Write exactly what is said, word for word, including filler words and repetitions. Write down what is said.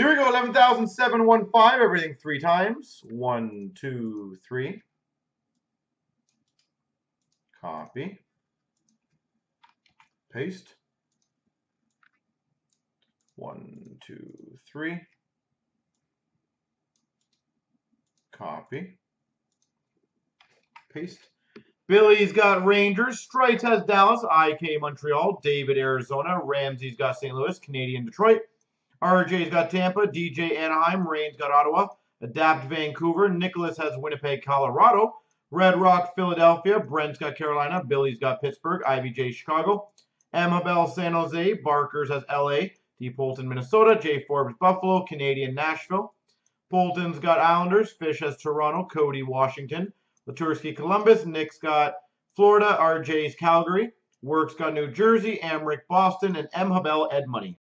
Here we go, eleven thousand seven hundred fifteen, everything three times. One, two, three. Copy. Paste. One, two, three. Copy. Paste. Billy's got Rangers. Stripes has Dallas. I K Montreal. David Arizona. Ramsey's got Saint Louis. Canadian Detroit. R J's got Tampa. D J Anaheim. Rain's got Ottawa. Adapt Vancouver. Nicholas has Winnipeg, Colorado. Red Rock, Philadelphia. Brent's got Carolina. Billy's got Pittsburgh. I B J, Chicago. Amabel, San Jose. Barker's has L A. D. Polton, Minnesota. J. Forbes, Buffalo. Canadian, Nashville. Polton's got Islanders. Fish has Toronto. Cody, Washington. Latursky, Columbus. Nick's got Florida. R J's, Calgary. Work's got New Jersey. Amrick, Boston. And M. Habel, Ed Money.